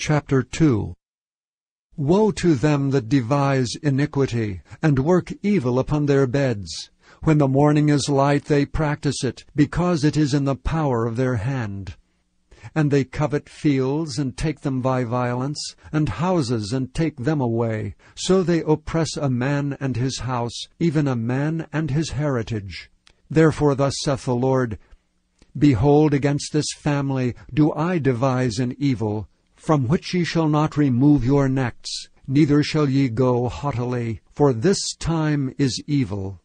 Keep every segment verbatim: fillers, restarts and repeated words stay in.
Chapter two. Woe to them that devise iniquity, and work evil upon their beds! When the morning is light they practice it, because it is in the power of their hand. And they covet fields, and take them by violence, and houses, and take them away. So they oppress a man and his house, even a man and his heritage. Therefore thus saith the Lord, Behold, against this family do I devise an evil, from which ye shall not remove your necks, neither shall ye go haughtily, for this time is evil.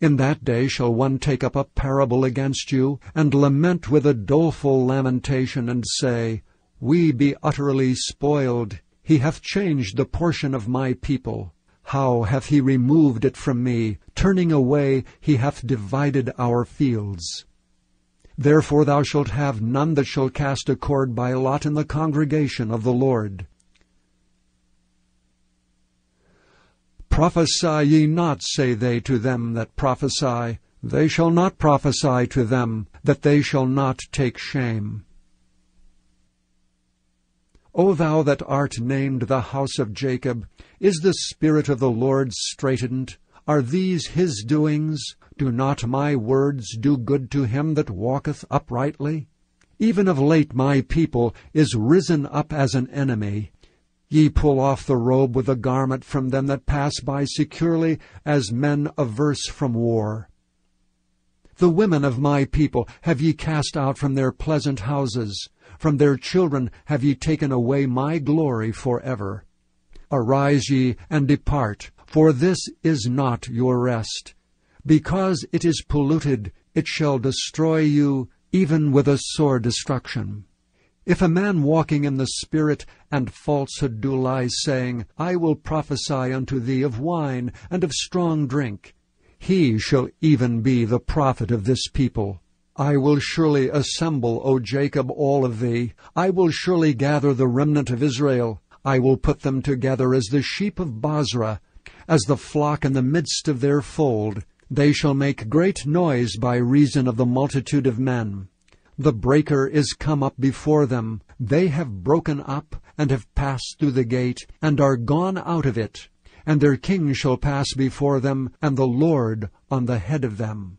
In that day shall one take up a parable against you, and lament with a doleful lamentation, and say, We be utterly spoiled. He hath changed the portion of my people. How hath he removed it from me? Turning away, he hath divided our fields. Therefore thou shalt have none that shall cast a cord by lot in the congregation of the Lord. Prophesy ye not, say they to them that prophesy. They shall not prophesy to them, that they shall not take shame. O thou that art named the house of Jacob, is the Spirit of the Lord straitened? Are these his doings? Do not my words do good to him that walketh uprightly? Even of late my people is risen up as an enemy. Ye pull off the robe with a garment from them that pass by securely, as men averse from war. The women of my people have ye cast out from their pleasant houses. From their children have ye taken away my glory for ever. Arise ye, and depart, for this is not your rest. Because it is polluted, it shall destroy you, even with a sore destruction. If a man walking in the Spirit and falsehood do lie, saying, I will prophesy unto thee of wine and of strong drink, he shall even be the prophet of this people. I will surely assemble, O Jacob, all of thee. I will surely gather the remnant of Israel. I will put them together as the sheep of Bozrah, as the flock in the midst of their fold. They shall make great noise by reason of the multitude of men. The breaker is come up before them. They have broken up, and have passed through the gate, and are gone out of it. And their king shall pass before them, and the Lord on the head of them.